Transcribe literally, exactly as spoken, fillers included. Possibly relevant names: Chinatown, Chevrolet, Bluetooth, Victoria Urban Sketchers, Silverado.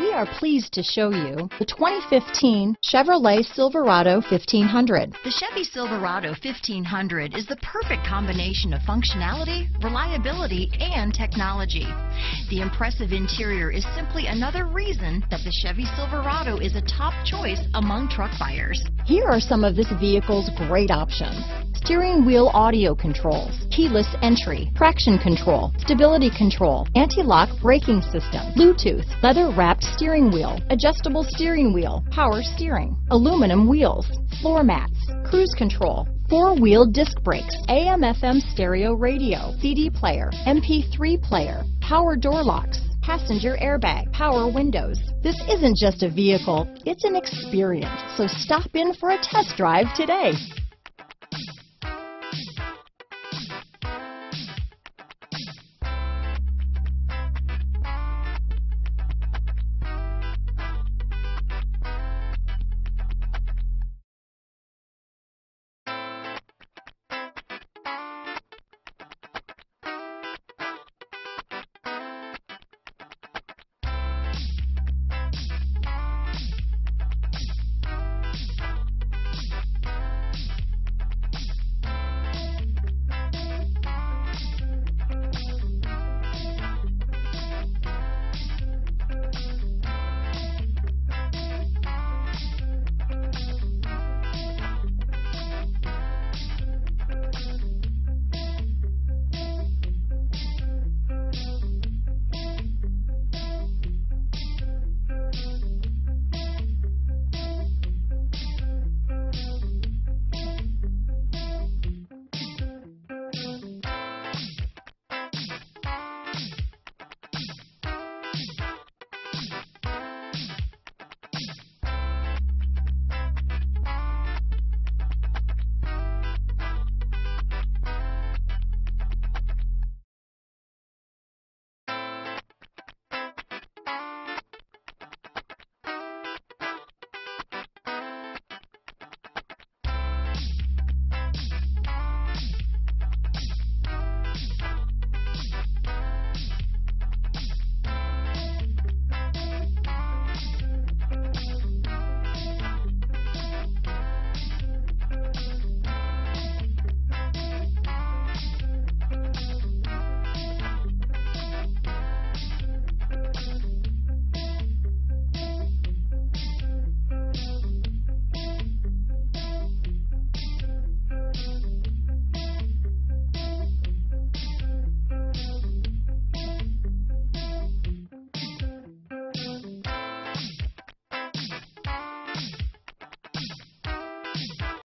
We are pleased to show you the twenty fifteen Chevrolet Silverado fifteen hundred. The Chevy Silverado fifteen hundred is the perfect combination of functionality, reliability, and technology. The impressive interior is simply another reason that the Chevy Silverado is a top choice among truck buyers. Here are some of this vehicle's great options. Steering wheel audio controls, keyless entry, traction control, stability control, anti-lock braking system, Bluetooth, leather-wrapped steering wheel, adjustable steering wheel, power steering, aluminum wheels, floor mats, cruise control, four-wheel disc brakes, A M F M stereo radio, C D player, M P three player, power door locks, passenger airbag, power windows. This isn't just a vehicle, it's an experience. So stop in for a test drive today.